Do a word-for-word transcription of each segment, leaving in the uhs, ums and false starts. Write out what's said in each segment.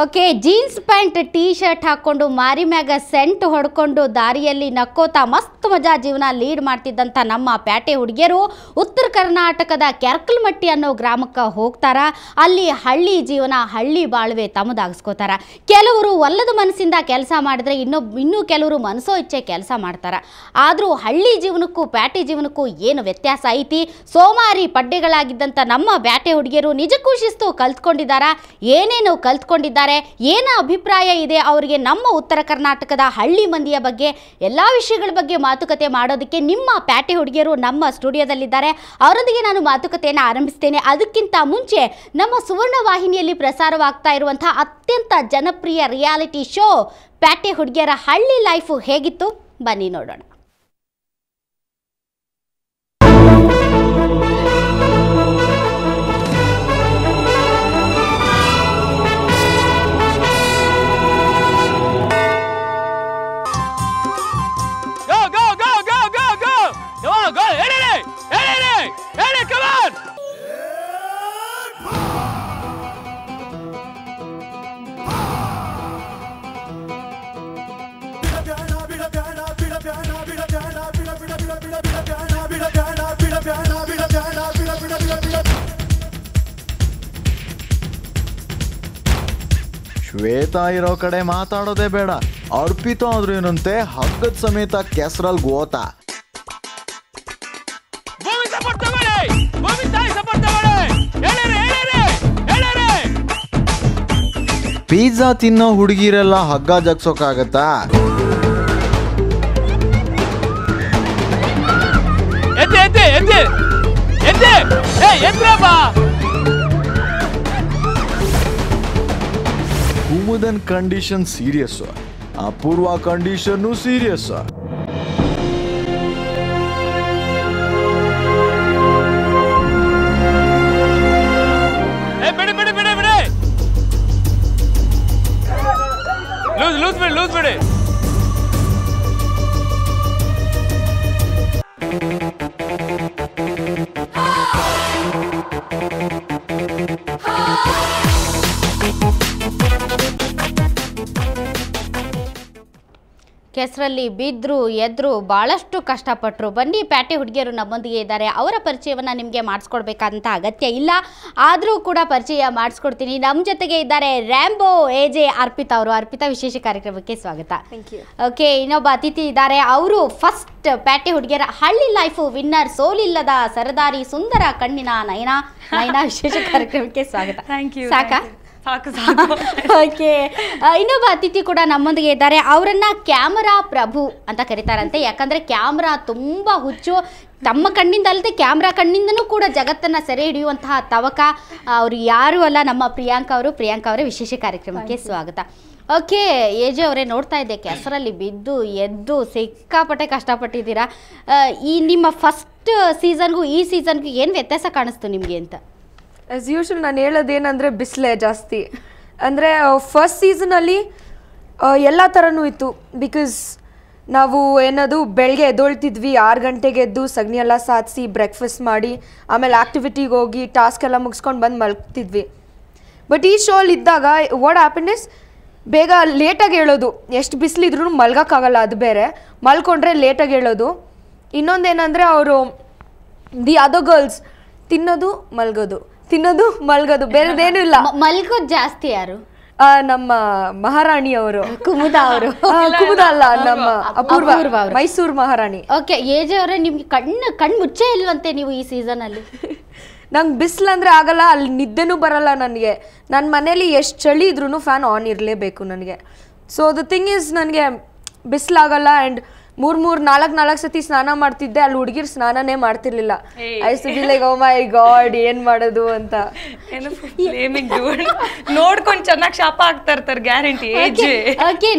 Okay jeans pant T shirt ಹಾಕೊಂಡು ಮಾರಿ ಮ್ಯಾಗ ಸೆಂಟ್ ಹೊಡ್ಕೊಂಡು ದಾರಿಯಲ್ಲಿ ನಕ್ಕೋತಾ ಮಸ್ತ್ ಮಜಾ ಜೀವನ ಲೀಡ್ ಮಾಡ್ತಿದ್ದಂಥ ನಮ್ಮ ಪ್ಯಾಟೆ ಹುಡುಗಿಯರು ಉತ್ತರ ಕರ್ನಾಟಕದ ಕೆರ್ಕಲ್ಮಟ್ಟಿ ಅನ್ನೋ ಗ್ರಾಮಕ್ಕೆ ಹೋಗ್ತಾರ. ಅಲ್ಲಿ ಹಳ್ಳಿ ಜೀವನ ಹಳ್ಳಿ ಬಾಳ್ವೆ ತಮ್ಮದಾಗಿಸ್ಕೋತಾರ. ಕೆಲವರು ಒಲ್ಲದ ಮನಸ್ಸಿಂದ ಕೆಲಸ ಮಾಡಿದ್ರೆ ಇನ್ನೂ ಇನ್ನೂ ಕೆಲವರು ಮನಸೋ ಇಚ್ಛೆ ಕೆಲಸ ಮಾಡ್ತಾರ. ಆದರೂ ಹಳ್ಳಿ ಜೀವನಕ್ಕೂ ಪ್ಯಾಟೆ ಜೀವನಕ್ಕೂ ಏನು ವ್ಯತ್ಯಾಸ ಐತಿ? ಸೋಮಾರಿ ಪಡ್ಡೆಗಳಾಗಿದ್ದಂಥ ನಮ್ಮ ಪ್ಯಾಟೆ ಹುಡುಗಿಯರು ನಿಜಕ್ಕೂ ಶಿಸ್ತು ಕಲ್ತ್ಕೊಂಡಿದ್ದಾರ? ಏನೇನು ಕಲ್ತ್ಕೊಂಡಿದ್ದಾರೆ? ಏನ ಅಭಿಪ್ರಾಯ ಇದೆ ಅವರಿಗೆ ನಮ್ಮ ಉತ್ತರ ಕರ್ನಾಟಕದ ಹಳ್ಳಿ ಮಂದಿಯ ಬಗ್ಗೆ? ಎಲ್ಲಾ ವಿಷಯಗಳ ಬಗ್ಗೆ ಮಾತುಕತೆ ಮಾಡೋದಕ್ಕೆ ನಿಮ್ಮ ಪ್ಯಾಟೆ ಹುಡುಗಿಯರು ನಮ್ಮ ಸ್ಟುಡಿಯೋದಲ್ಲಿದ್ದಾರೆ. ಅವರೊಂದಿಗೆ ನಾನು ಮಾತುಕತೆಯನ್ನು ಆರಂಭಿಸ್ತೇನೆ. ಅದಕ್ಕಿಂತ ಮುಂಚೆ ನಮ್ಮ ಸುವರ್ಣ ವಾಹಿನಿಯಲ್ಲಿ ಪ್ರಸಾರವಾಗ್ತಾ ಇರುವಂತಹ ಅತ್ಯಂತ ಜನಪ್ರಿಯ ರಿಯಾಲಿಟಿ ಶೋ ಪ್ಯಾಟೆ ಹುಡುಗಿಯರ ಹಳ್ಳಿ ಲೈಫು ಹೇಗಿತ್ತು, ಬನ್ನಿ ನೋಡೋಣ. ಶ್ವೇತ ಇರೋ ಕಡೆ ಮಾತಾಡೋದೇ ಬೇಡ. ಅರ್ಪಿತ ಆದ್ರೂ ಏನಂತೆ ಹಗ್ಗದ ಸಮೇತ ಕೆಸರಲ್ ಗೋತ. ಪಿಜ್ಜಾ ತಿನ್ನೋ ಹುಡುಗಿರೆಲ್ಲ ಹಗ್ಗ ಜಗ್ಸೋಕಾಗತ್ತಾ? ಕುಮುದನ್ condition serious, Apoorva condition serious. ಹೆಸರಲ್ಲಿ ಬಿದ್ರು ಎದ್ರು ಭಾಳಷ್ಟು ಕಷ್ಟಪಟ್ಟರು. ಬನ್ನಿ, ಪ್ಯಾಟೆ ಹುಡುಗಿಯರು ನಮ್ಮೊಂದಿಗೆ ಇದ್ದಾರೆ. ಅವರ ಪರಿಚಯವನ್ನು ನಿಮಗೆ ಮಾಡಿಸ್ಕೊಡ್ಬೇಕಂತ ಅಗತ್ಯ ಇಲ್ಲ, ಆದರೂ ಕೂಡ ಪರಿಚಯ ಮಾಡಿಸ್ಕೊಡ್ತೀನಿ. ನಮ್ಮ ಜೊತೆಗೆ ಇದ್ದಾರೆ ರ್ಯಾಂಬೋ ಎ ಜೆ ಅರ್ಪಿತಾ ಅವರು. ಅರ್ಪಿತಾ, ವಿಶೇಷ ಕಾರ್ಯಕ್ರಮಕ್ಕೆ ಸ್ವಾಗತ. ಓಕೆ, ಇನ್ನೊಬ್ಬ ಅತಿಥಿ ಇದ್ದಾರೆ. ಅವರು ಫಸ್ಟ್ ಪ್ಯಾಟೆ ಹುಡುಗಿಯರ ಹಳ್ಳಿ ಲೈಫು ವಿನ್ನರ್, ಸೋಲಿಲ್ಲದ ಸರದಾರಿ, ಸುಂದರ ಕಣ್ಣಿನ ನಯನ. ನಯನ, ವಿಶೇಷ ಕಾರ್ಯಕ್ರಮಕ್ಕೆ ಸ್ವಾಗತ. ಸಾಕಾ? ಓಕೆ, ಇನ್ನೊಬ್ಬ ಅತಿಥಿ ಕೂಡ ನಮ್ಮೊಂದಿಗೆ ಇದ್ದಾರೆ. ಅವರನ್ನ ಕ್ಯಾಮರಾ ಪ್ರಭು ಅಂತ ಕರೀತಾರಂತೆ. ಯಾಕಂದ್ರೆ ಕ್ಯಾಮರಾ ತುಂಬಾ ಹುಚ್ಚು. ತಮ್ಮ ಕಣ್ಣಿಂದ ಅಲ್ಲದೆ ಕ್ಯಾಮ್ರಾ ಕಣ್ಣಿಂದನೂ ಕೂಡ ಜಗತ್ತನ್ನು ಸೆರೆ ಹಿಡಿಯುವಂತಹ ತವಕ ಅವರು ಯಾರು ಅಲ್ಲ, ನಮ್ಮ ಪ್ರಿಯಾಂಕಾ ಅವರು. ಪ್ರಿಯಾಂಕಾ ಅವರೇ, ವಿಶೇಷ ಕಾರ್ಯಕ್ರಮಕ್ಕೆ ಸ್ವಾಗತ. ಓಕೆ ಏಜೆ ಅವರೇ, ನೋಡ್ತಾ ಇದ್ದೆ ಕೆಸರಲ್ಲಿ ಬಿದ್ದು ಎದ್ದು ಸಿಕ್ಕಾಪಟ್ಟೆ ಕಷ್ಟಪಟ್ಟಿದ್ದೀರಾ. ಈ ನಿಮ್ಮ ಫಸ್ಟ್ ಸೀಸನ್ಗೂ ಈ ಸೀಸನ್ಗೂ ಏನು ವ್ಯತ್ಯಾಸ ಕಾಣಿಸ್ತು ನಿಮಗೆ ಅಂತ? ಆಸ್ ಯೂಶ್ವಲ್ ನಾನು ಹೇಳೋದೇನೆಂದರೆ ಬಿಸಿಲೇ ಜಾಸ್ತಿ. ಅಂದರೆ ಫಸ್ಟ್ ಸೀಸನಲ್ಲಿ ಎಲ್ಲ ಥರನೂ ಇತ್ತು. ಬಿಕಾಸ್ ನಾವು ಏನದು ಬೆಳಗ್ಗೆ ಎದ್ದೊಳ್ತಿದ್ವಿ, ಆರು ಗಂಟೆಗೆ ಎದ್ದು ಸಗಣಿ ಎಲ್ಲ ಸಾಧಿಸಿ ಬ್ರೇಕ್ಫಾಸ್ಟ್ ಮಾಡಿ ಆಮೇಲೆ ಆ್ಯಕ್ಟಿವಿಟಿಗೆ ಹೋಗಿ ಟಾಸ್ಕ್ ಎಲ್ಲ ಮುಗಿಸ್ಕೊಂಡು ಬಂದು ಮಲಗ್ತಿದ್ವಿ. ಬಟ್ ಈ ಶೋಲ್ಲಿ ಇದ್ದಾಗ ವಾಟ್ ಹ್ಯಾಪನ್ ಇಸ್, ಬೇಗ ಲೇಟಾಗಿ ಹೇಳೋದು. ಎಷ್ಟು ಬಿಸಿಲಿದ್ರೂ ಮಲ್ಗೋಕ್ಕಾಗಲ್ಲ, ಅದು ಬೇರೆ. ಮಲ್ಕೊಂಡ್ರೆ ಲೇಟಾಗಿ ಹೇಳೋದು. ಇನ್ನೊಂದೇನೆಂದರೆ ಅವರು ದಿ ಅದರ್ ಗರ್ಲ್ಸ್ ತಿನ್ನೋದು ಮಲ್ಗೋದು ತಿನ್ನೋದು ಮಲ್ಗೋದು, ಬೇರೆದೇನು ಇಲ್ಲ. ಮಲ್ಗೋದು ಜಾಸ್ತಿ ಯಾರು? ನಮ್ಮ ಮಹಾರಾಣಿ ಅವರು, ಕುಮುದ ಅವರು. ಕುಮುದ ಅಲ್ಲ, ನಮ್ಮ ಅಪೂರ್ವ, ಮೈಸೂರು ಮಹಾರಾಣಿ. ಓಕೆ ಏಜೆ ಅವರೇ, ನಿಮ್ಗೆ ಕಣ್ಣು ಕಣ್ಣು ಮುಚ್ಚೆ ಇಲ್ವಂತೆ ನೀವು ಈ ಸೀಸನ್ ಅಲ್ಲಿ? ನಂಗೆ ಬಿಸಿಲಂದ್ರೆ ಆಗಲ್ಲ, ಅಲ್ಲಿ ನಿದ್ದೆನೂ ಬರಲ್ಲ ನನಗೆ. ನನ್ನ ಮನೇಲಿ ಎಷ್ಟು ಚಳಿ ಇದ್ರೂ ಫ್ಯಾನ್ ಆನ್ ಇರಲೇಬೇಕು ನನಗೆ. ಸೊ ದ ಥಿಂಗ್ ಈಸ್, ನನಗೆ ಬಿಸಿಲಾಗಲ್ಲ. ಆ್ಯಂಡ್ ಮೂರ್ ಮೂರ್ ನಾಲ್ಕು ನಾಲ್ಕು ಸತಿ ಸ್ನಾನ ಮಾಡ್ತಿದ್ದೆ, ಅಲ್ಲಿ ಹುಡುಗಿರ್ ಸ್ನಾನನೇ ಮಾಡ್ತಿರ್ಲಿಲ್ಲ. ಐ ಮೈ ಗಾಡ್, ಏನ್ ಮಾಡೋದು ಅಂತ ನೋಡ್ಕೊಂಡು ಚೆನ್ನಾಗಿ ಶಾಪ ಆಗ್ತಾ ಇರ್ತಾರೆ, ಗ್ಯಾರಂಟಿ.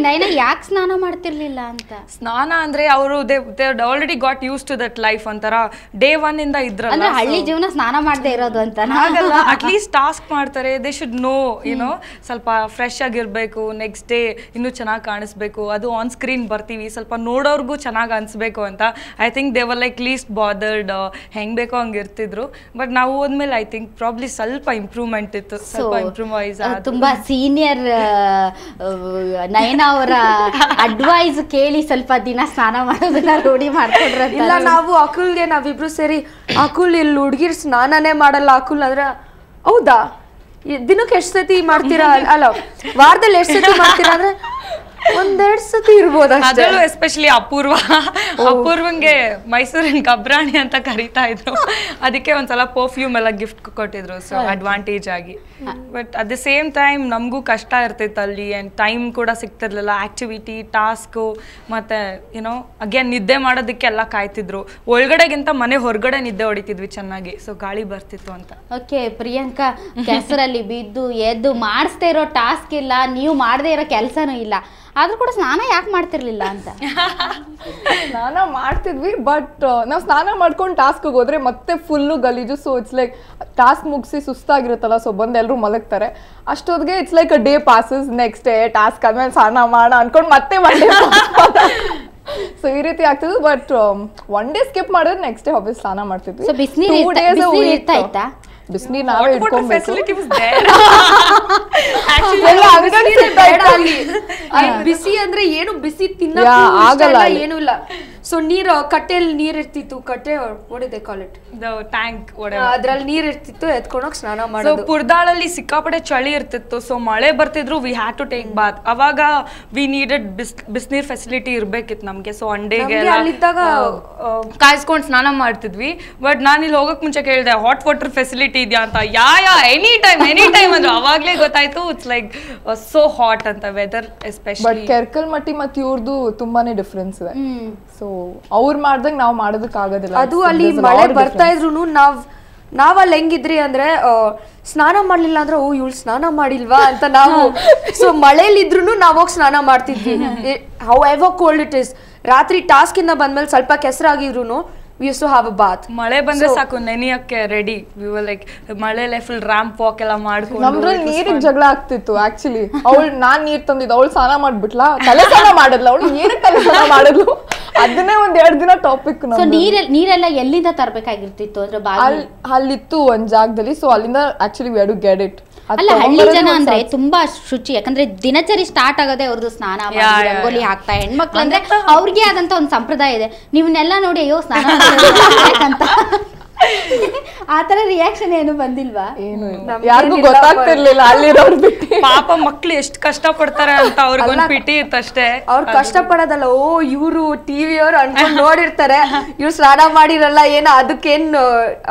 ನೈನಾ ಯಾಕೆ ಸ್ನಾನ ಮಾಡ್ತಿರ್ಲಿಲ್ಲ ಅಂತ? ಸ್ನಾನ ಅಂದ್ರೆ ಅವರು they already got use to that life ಅಂತಾರ. ಡೇ ಒನ್ ಇಂದ ಇದ್ರಲ್ಲ ಹಳ್ಳಿ ಜೀವನ, ಸ್ನಾನ ಮಾಡದೆ ಇರೋದು ಅಂತ. ಹಾಗಲ್ಲ, ಅಟ್ಲೀಸ್ಟ್ ಟಾಸ್ಕ್ ಮಾಡ್ತಾರೆ. ದೇ ಶುಡ್ ನೋ, ಏನೋ ಸ್ವಲ್ಪ ಫ್ರೆಶ್ ಆಗಿರ್ಬೇಕು, ನೆಕ್ಸ್ಟ್ ಡೇ ಇನ್ನೂ ಚೆನ್ನಾಗಿ ಕಾಣಿಸ್ಬೇಕು. ಅದು ಆನ್ ಸ್ಕ್ರೀನ್ ಬರ್ತೀವಿ, ಸ್ವಲ್ಪ ನೋಡೋರು ಅವ್ರಿಗೂ ಚೆನ್ನಾಗಿ ಅನ್ಸಬೇಕು ಅಂತ I think they were like least bothered ಹೆಂಗ್ ಬೇಕೋ ಹಂಗೆ ಇರ್ತಿದ್ರು. ಬಟ್ ನಾವು ಹೋದ್ಮೇಲೆ ಐ ಥಿಂಕ್ ಪ್ರಾಬ್ಲಿ ಸ್ವಲ್ಪ ಇಂಪ್ರೂವ್ಮೆಂಟ್ ಇತ್ತು, ಸ್ವಲ್ಪ ಇಂಪ್ರೂವೈಸ್ ಆಯ್ತು. ತುಂಬಾ ಸೀನಿಯರ್ ನಯನ ಅವರ ಅಡ್ವೈಸ್ ಕೇಳಿ ಸ್ವಲ್ಪ ದಿನ ಸ್ನಾನ ಮಾಡೋದನ್ನ ರೂಢಿ ಮಾಡ್ಕೊಂಡ್ರೆ. ಇಲ್ಲ ನಾವು ಅಕುಲ್ಗೆ ನಾವಿಬ್ರು ಸೇರಿ ಅಕುಲ್ ಇಲ್ಲಿ ಹುಡುಗಿರ್ ಸ್ನಾನನೇ ಮಾಡಲ್ಲ ಅಕುಲ್ ಅಂದ್ರೆ ಹೌದಾ ದಿನಕ್ಕೆ ಎಷ್ಟು ಸತಿ ಮಾಡ್ತೀರಾ ಅಲ್ಲ ವಾರದಲ್ಲಿ ಎಷ್ಟು ಸತಿ ಮಾಡ್ತೀರಾ ಅಂದ್ರೆ ಒಂದೆರಡು ಸತಿ ಇರ್ಬೋದು ಅಷ್ಟೇ. ಅದರಲ್ಲೂ ಎಸ್ಪೆಷಲಿ ಅಪೂರ್ವ, ಅಪೂರ್ವಂಗೆ ಮೈಸೂರಿನ ಕಬ್ರಾಣಿ ಅಂತ ಕರೀತಾ ಇದ್ರು, ಅದಕ್ಕೆ ಒಂದ್ಸಲ ಪರ್ಫ್ಯೂಮ್ ಎಲ್ಲ ಗಿಫ್ಟ್ ಕೊಟ್ಟಿದ್ರು. ಸೊ ಅಡ್ವಾಂಟೇಜ್ ಆಗಿ but at the same time ನಮಗೂ ಕಷ್ಟ ಇರ್ತಿತ್ತು ಅಲ್ಲಿ, ಆ್ಯಂಡ್ ಟೈಮ್ ಕೂಡ ಸಿಗ್ತಿರ್ಲಿಲ್ಲ. ಆ್ಯಕ್ಟಿವಿಟಿ ಟಾಸ್ಕು ಮತ್ತು ಏನೋ ಅಗೇನ್ ನಿದ್ದೆ ಮಾಡೋದಕ್ಕೆಲ್ಲ ಕಾಯ್ತಿದ್ರು. ಒಳಗಡೆಗಿಂತ ಮನೆ ಹೊರಗಡೆ ನಿದ್ದೆ ಹೊಡಿತಿದ್ವಿ ಚೆನ್ನಾಗಿ, ಸೊ ಗಾಳಿ ಬರ್ತಿತ್ತು ಅಂತ. ಓಕೆ ಪ್ರಿಯಾಂಕಾ, ಕೆಸರಲ್ಲಿ ಬಿದ್ದು ಎದ್ದು ಮಾಡಿಸ್ತಾ ಇರೋ ಟಾಸ್ಕ್ ಇಲ್ಲ, ನೀವು ಮಾಡದೇ ಇರೋ ಕೆಲಸನೂ ಇಲ್ಲ, ಆದ್ರೂ ಕೂಡ ಸ್ನಾನ ಯಾಕೆ ಮಾಡ್ತಿರ್ಲಿಲ್ಲ ಅಂತ? ಸ್ನಾನ ಮಾಡ್ತಿದ್ವಿ ಬಟ್ ನಾವು ಸ್ನಾನ ಮಾಡ್ಕೊಂಡು ಟಾಸ್ಕ್ಗೆ ಹೋದ್ರೆ ಮತ್ತೆ ಫುಲ್ಲು ಗಲೀಜು. ಸೊ ಇಟ್ಸ್ ಲೈಕ್ ಟಾಸ್ಕ್ ಮುಗಿಸಿ ಸುಸ್ತಾಗಿರುತ್ತಲ್ಲ, ಸೊ ಬಂದು ಎಲ್ಲರೂ ಮಲಗ್ತಾರೆ. ಅಷ್ಟೊತ್ತಿಗೆ it's like a day passes, next day task ಆದ್ಮೇಲೆ ಸ್ನಾನ ಮಾಡ ಅನ್ಕೊಂಡು ಮತ್ತೆ ಮಾಡಿ, ಸೊ ಈ ರೀತಿ ಆಗ್ತದೆ. ಬಟ್ ಒನ್ ಡೇ ಸ್ಕಿಪ್ ಮಾಡಿದ್ರೆ ನೆಕ್ಸ್ಟ್ ಡೇ ಆಫೀಸ್ ಸ್ನಾನ ಮಾಡ್ತಿದ್ವಿ. ಬಿಸಿನೀರ್ ನಾವೇ ಇಟ್ಕೊಂಡ್ಬೇಕು. ಬಿಸಿ ಅಂದ್ರೆ ಏನು ಬಿಸಿ ತಿನ್ನಲ್ಲ ಏನು ಇಲ್ಲ. ಸೊ ನೀರು ಕಟ್ಟೆಯಲ್ಲಿ ನೀರ್ ಇರ್ತಿತ್ತು, ಕಟ್ಟೆ ಓಡಿದೆ ಕಾಲೇಟ್ ಟ್ಯಾಂಕ್ ಅದ್ರಲ್ಲಿ ನೀರ್ ಇರ್ತಿತ್ತು, ಎತ್ಕೊಂಡೋಗಿ ಸ್ನಾನ ಮಾಡೋದು. ಪುರ್ದಾಳಲ್ಲಿ ಸಿಕ್ಕಾಪಡೆ ಚಳಿ ಇರ್ತಿತ್ತು, ಸೊ ಮಳೆ ಬರ್ತಿದ್ರು we had to take bath. ಅವಾಗ ವಿ ನೀಡೆಡ್ ಬಿಸ್ ಬಿಸಿನೀರ್ ಫೆಸಿಲಿಟಿ ಇರ್ಬೇಕಿತ್ತು ನಮ್ಗೆ. ಸೊ ಅಂಡೆಗೆ ಅಲ್ಲಿದ್ದಾಗ ಕಾಯಿಸ್ಕೊಂಡು ಸ್ನಾನ ಮಾಡ್ತಿದ್ವಿ. ಬಟ್ ನಾನು ಇಲ್ಲಿ ಹೋಗಕ್ ಮುಂಚೆ ಕೇಳಿದೆ ಹಾಟ್ ವಾಟರ್ ಫೆಸಿಲಿಟಿ ಇದೆಯಾ ಅಂತ. Yeah yeah any time any time ಅಂದ್ರೆ ಅವಾಗ್ಲೇ ಗೊತ್ತಾಯ್ತು ಇಟ್ಸ್ ಲೈಕ್ ಸೋ ಹಾಟ್ ಅಂತ ವೆದರ್ ಎಸ್ಪೆಷಲಿ. ಬಟ್ ಕೆರ್ಕಲ್ ಮಟ್ಟಿ ಮತ್ತೆ ಇವ್ರದ್ದು ತುಂಬಾನೇ ಡಿಫ್ರೆನ್ಸ್ ಇದೆ. ಸೊ ಅವ್ರು ಮಾಡ್ದಂಗೆ ನಾವು ಮಾಡೋದಕ್ಕೆ ಆಗೋದಿಲ್ಲ. ಅದು ಅಲ್ಲಿ ಮಳೆ ಬರ್ತಾ ಇದ್ರು ನಾವ್ ನಾವ್ ಅಲ್ಲಿ ಹೆಂಗಿದ್ರಿ ಅಂದ್ರೆ ಸ್ನಾನ ಮಾಡ್ಲಿಲ್ಲ ಅಂದ್ರೆ ಓ ಇವಳು ಸ್ನಾನ ಮಾಡಿಲ್ವಾ ಅಂತ ನಾವು. ಸೊ ಮಳೇಲಿದ್ರು ನಾವ್ ಹೋಗಿ ಸ್ನಾನ ಮಾಡ್ತಿದ್ವಿ. However cold it is, ರಾತ್ರಿ ಟಾಸ್ಕ್ ಇಂದ ಬಂದ್ಮೇಲೆ ಸ್ವಲ್ಪ ಕೆಸರಾಗಿದ್ರು we used to have a bath. ಮಳೆ ಬಂದ್ರೆ ಸಾಕು ನೆನೆಯಕ್ಕೆ ರೆಡಿ. we were like ಮಳೆಲೆ ಫುಲ್ ರಾಂಪ್ ವಾಕ್ ಎಲ್ಲ ಮಾಡ್ಕೊಂಡು ನಮ್ದ್ರಲ್ಲಿ ನೀರಿಗೆ ಜಗಳ ಆಗ್ತಿತ್ತು. ಆಕ್ಚುಲಿ ಅವಳು ನಾನು ನೀರು ತಂದಿದ್ದು, ಅವಳು ಸ್ನಾನ ಮಾಡ್ಬಿಟ್ಲಾ, ತಲೆ ಸ್ನಾನ ಮಾಡಿದ್ಲು ಅವಳು, ಏನಕ್ಕೆ ತಲೆ ಸ್ನಾನ ಮಾಡಿದ್ಲು ಅದನ್ನೇ ಒಂದ್ ಎರಡು ದಿನ ಟಾಪಿಕ್. ಸೊ ನೀರ್ ನೀರೆಲ್ಲ ಎಲ್ಲಿಂದ ತರಬೇಕಾಗಿರ್ತಿತ್ತು ಅಂದ್ರೆ ಅಲ್ಲಿ ಅಲ್ಲಿತ್ತು ಒಂದ್ ಜಾಗದಲ್ಲಿ. ಸೊ ಅಲ್ಲಿಂದ actually we had to get it. ಅಲ್ಲ ಹಳ್ಳಿ ಜನ ಅಂದ್ರೆ ತುಂಬಾ ಶುಚಿ, ಯಾಕಂದ್ರೆ ದಿನಚರಿ ಸ್ಟಾರ್ಟ್ ಆಗೋದೇ ಅವ್ರದ್ದು ಸ್ನಾನ ಮಾಡಿ ರಂಗೋಲಿ ಹಾಕ್ತಾ. ಹೆಣ್ಮಕ್ಳು ಅಂದ್ರೆ ಅವ್ರಿಗೆ ಆದಂತ ಒಂದು ಸಂಪ್ರದಾಯ ಇದೆ. ನಿಮ್ನೆಲ್ಲ ನೋಡಿ ಅಯ್ಯೋ ಸ್ನಾನ ಅಂತ ಆತರ ರಿಯಾಕ್ಷನ್ ಏನು ಬಂದಿಲ್ವಾ? ಏನು ಯಾರಿಗೂ ಗೊತ್ತಾಗ್ತಿರ್ಲಿಲ್ಲ ಅಲ್ಲಿರೋರು ಬಿಟ್ಟು. ಪಾಪ ಮಕ್ಳು ಎಷ್ಟು ಕಷ್ಟ ಪಡ್ತಾರೆ ಅಂತ ಅವ್ರಿಗೊಂದು ಪಿಟಿ ಇತ್ತು ಅಷ್ಟೇ. ಅವ್ರು ಕಷ್ಟ ಪಡೋದಲ್ಲ, ಓ ಇವ್ರು ಟಿವಿ ಅವ್ರು ಅನ್ಕೊಂಡು ನೋಡಿರ್ತಾರೆ, ಇವ್ರು ಸ್ನಾನ ಮಾಡಿರಲ್ಲ ಏನ, ಅದಕ್ಕೇನ್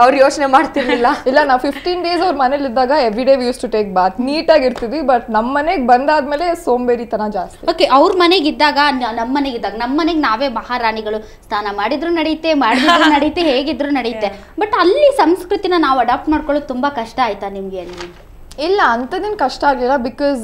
ಅವ್ರು ಯೋಚನೆ ಮಾಡ್ತಿರ್ಲಿಲ್ಲ. ಇಲ್ಲ ನಾವು ಫಿಫ್ಟೀನ್ ಡೇಸ್ ಅವ್ರ ಮನೇಲಿ ಇದ್ದಾಗ every day used to take bath, ನೀಟಾಗಿ ಇರ್ತಿದ್ವಿ. ಬಟ್ ನಮ್ಮ ಮನೆಗೆ ಬಂದಾದ್ಮೇಲೆ ಸೋಂಬೇರಿತನ ಜಾಸ್ತಿ. ಓಕೆ ಅವ್ರ ಮನೆಗೆ ಇದ್ದಾಗ ನಮ್ಮ ಮನೆಗೆ ಇದ್ದಾಗ ನಮ್ಮ ಮನೆಗೆ ನಾವೇ ಮಹಾರಾಣಿಗಳು, ಸ್ನಾನ ಮಾಡಿದ್ರು ನಡೀತೆ ಮಾಡಿದ್ರು ನಡೀತೆ ಹೇಗಿದ್ರು ನಡೀತೆ. ಬಟ್ ಅಲ್ಲಿ ಸಂಸ್ಕೃತಿನ ನಾವು ಅಡಾಪ್ಟ್ ಮಾಡ್ಕೊಳ್ಳೋದು ತುಂಬಾ ಕಷ್ಟ ಆಯ್ತಾ ನಿಮ್ಗೆ ಅಲ್ಲಿ? ಇಲ್ಲ ಅಂಥದ್ದೇನು ಕಷ್ಟ ಆಗಲಿಲ್ಲ, because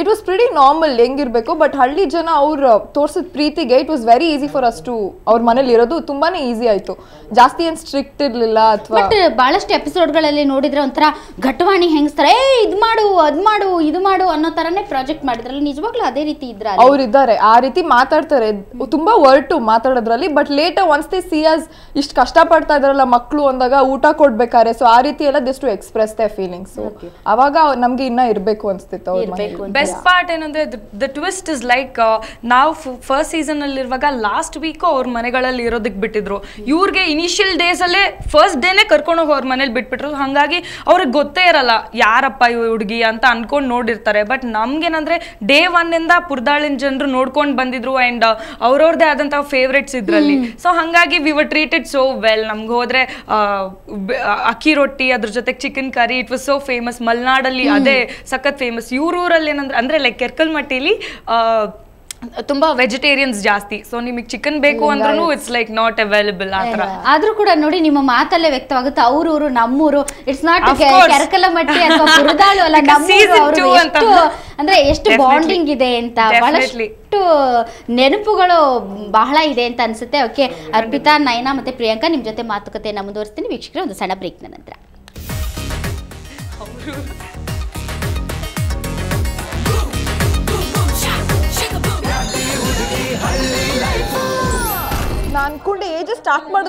it was pretty normal ಹೆಂಗಿರಬೇಕು. ಬಟ್ ಹಳ್ಳಿ ಜನ ಅವ್ರು ತೋರಿಸಿದ ಪ್ರೀತಿಗೆ it was very easy for us to, ಅವ್ರ ಮನೇಲಿ ಇರೋದು ತುಂಬಾನೇ ಈಸಿ ಆಯ್ತು. ಜಾಸ್ತಿ ಏನು ಸ್ಟ್ರಿಕ್ಟ್ ಇರಲಿಲ್ಲ. ಅಥವಾ ಬಹಳಷ್ಟು ಎಪಿಸೋಡ್ಗಳಲ್ಲಿ ನೋಡಿದ್ರೆ ಒಂಥರ ಘಟವಾಣಿ ಹೆಂಗಸ್ತಾರೆ, ಏ ಇದು ಮಾಡು ಅದು ಮಾಡು ಇದು ಮಾಡು ಅನ್ನೋ ಥರನೇ ಪ್ರಾಜೆಕ್ಟ್ ಮಾಡಿದ್ರಲ್ಲ, ನಿಜವಾಗ್ಲೂ ಅದೇ ರೀತಿ ಇದ್ರ ಅವ್ರು ಇದ್ದಾರೆ? ಆ ರೀತಿ ಮಾತಾಡ್ತಾರೆ, ತುಂಬಾ ವರ್ಟು ಮಾತಾಡೋದ್ರಲ್ಲಿ. But late once they see us ಇಷ್ಟು ಕಷ್ಟ ಪಡ್ತಾ ಇದ್ರಲ್ಲ ಮಕ್ಕಳು ಅಂದಾಗ ಊಟ ಕೊಡ್ಬೇಕಾರೆ, ಸೊ ಆ ರೀತಿ ಎಲ್ಲ this to express their feelings. ಅವಾಗ ನಮ್ಗೆ ಇನ್ನ ಇರಬೇಕು ಅನ್ಸ್ತಿತ್ತು ಅವ್ರ ಮನೇಲಿ. ಬೆಸ್ಟ್ ಪಾರ್ಟ್ ಏನಂದ್ರೆ ದ ಟ್ವಿಸ್ಟ್ ಇಸ್ ಲೈಕ್ ನಾವು ಫಸ್ಟ್ ಸೀಸನ್ ಅಲ್ಲಿ ಇರುವಾಗ ಲಾಸ್ಟ್ ವೀಕ್ ಅವ್ರ ಮನೆಗಳಲ್ಲಿ ಇರೋದಕ್ಕೆ ಬಿಟ್ಟಿದ್ರು. ಇವ್ರಿಗೆ ಇನಿಷಿಯಲ್ ಡೇಸ್ ಅಲ್ಲೇ ಫಸ್ಟ್ ಡೇನೆ ಕರ್ಕೊಂಡು ಹೋಗಿ ಅವ್ರ ಮನೇಲಿ ಬಿಟ್ಬಿಟ್ರು. ಹಂಗಾಗಿ ಅವ್ರಿಗೆ ಗೊತ್ತೇ ಇರಲ್ಲ ಯಾರಪ್ಪ ಇವ್ ಹುಡುಗಿ ಅಂತ ಅನ್ಕೊಂಡು ನೋಡಿರ್ತಾರೆ. ಬಟ್ ನಮ್ಗೇನಂದ್ರೆ ಡೇ ಒನ್ ಇಂದ ಪುರ್ದಾಳಿನ ಜನರು ನೋಡ್ಕೊಂಡು ಬಂದಿದ್ರು, ಅಂಡ್ ಅವ್ರವ್ರದೇ ಆದಂತ ಫೇವ್ರೇಟ್ಸ್ ಇದ್ರಲ್ಲಿ. ಸೊ ಹಂಗಾಗಿ we were treated so well. ನಮ್ಗೆ ಹೋದ್ರೆ ಅಕ್ಕಿ ರೊಟ್ಟಿ, ಅದ್ರ ಜೊತೆಗೆ chicken curry, it was so famous. ಮಲೆನಾಡಲ್ಲಿ ಅದೇ ಸಖತ್ ಫೇಮಸ್. ಇವ್ರೂರಲ್ಲಿ ಏನಂದ್ರೆ ಅಂದರೆ ಲೈಕ್ ಕೆರ್ಕಲ್ ಮಟ್ಟಿಲಿ ತುಂಬ ವೆಜಿಟೇರಿಯನ್ಸ್ ಜಾಸ್ತಿ. ಸೊ ನಿಮಗೆ ಚಿಕನ್ ಬೇಕು ಅಂದ್ರೂ ಇಟ್ಸ್ ಲೈಕ್ ನಾಟ್ ಅವೈಲಬಲ್. ಆ ಥರ ಆದರೂ ಕೂಡ ನೋಡಿ ನಿಮ್ಮ ಮಾತಲ್ಲೇ ವ್ಯಕ್ತವಾಗುತ್ತೆ ಅವ್ರೂರು ನಮ್ಮೂರು. ಇಟ್ಸ್ ನಾಟ್ ಕೆರ್ಕಲ ಮಟ್ಟಿ ಅಥವಾ ಪುರದಾಳು ಅಲ್ಲ, ನಮ್ಮೂರು ಅಂತ ಅಂದ್ರೆ ಎಷ್ಟು ಬಾಂಡಿಂಗ್ ಇದೆ ಅಂತ, ಬಹಳಷ್ಟು ನೆನಪುಗಳು ಬಹಳ ಇದೆ ಅಂತ ಅನಿಸುತ್ತೆ. ಓಕೆ ಅರ್ಪಿತಾ, ನಯನಾ ಮತ್ತು ಪ್ರಿಯಾಂಕಾ ನಿಮ್ಮ ಜೊತೆ ಮಾತುಕತೆಯನ್ನು ಮುಂದುವರಿಸ್ತೀನಿ ವೀಕ್ಷಕರೇ, ಒಂದು ಸಣ್ಣ ಬ್ರೇಕ್ನ ನಂತರ. Hallelujah. ನಾನು ಅನ್ಕೊಂಡೆ ಏಜ್ ಸ್ಟಾರ್ಟ್ ಮಾಡಿ